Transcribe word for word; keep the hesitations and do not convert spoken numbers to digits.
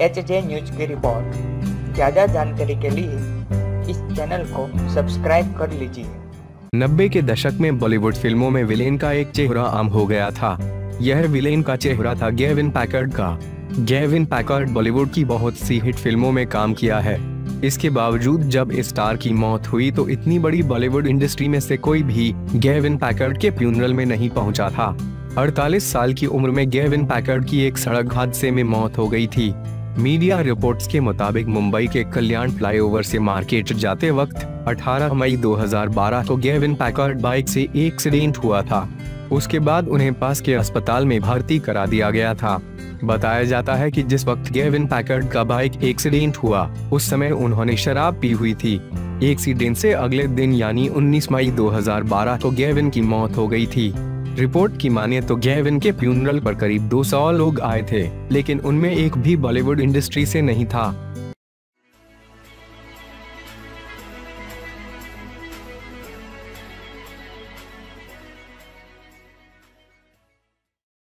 H J news की report. ज्यादा जानकारी के लिए इस चैनल को सब्सक्राइब कर लीजिए। नब्बे के दशक में बॉलीवुड फिल्मों में विलेन का एक चेहरा आम हो गया था। यह विलेन का चेहरा था गेविन पैकर्ड का। गेविन पैकर्ड बॉलीवुड की बहुत सी हिट फिल्मों में काम किया है। इसके बावजूद जब स्टार की मौत हुई तो इतनी बड़ी बॉलीवुड इंडस्ट्री में से कोई भी गेविन पैकर्ड के फ्यूनरल में नहीं पहुंचा था। अड़तालीस साल की उम्र में गेविन पैकर्ड की एक सड़क हादसे में मौत हो गई थी। मीडिया रिपोर्ट्स के मुताबिक मुंबई के कल्याण फ्लाईओवर से मार्केट जाते वक्त अठारह मई दो हज़ार बारह को गेविन पैकर्ड बाइक से एक्सीडेंट हुआ था। उसके बाद उन्हें पास के अस्पताल में भर्ती करा दिया गया था। बताया जाता है कि जिस वक्त गेविन पैकर्ड का बाइक एक्सीडेंट हुआ उस समय उन्होंने शराब पी हुई थी। एक्सीडेंट से अगले दिन यानी उन्नीस मई दो हज़ार बारह को गेविन की मौत हो गई थी। रिपोर्ट की माने तो गेविन के फ्यूनरल पर करीब दो सौ लोग आए थे, लेकिन उनमें एक भी बॉलीवुड इंडस्ट्री से नहीं था।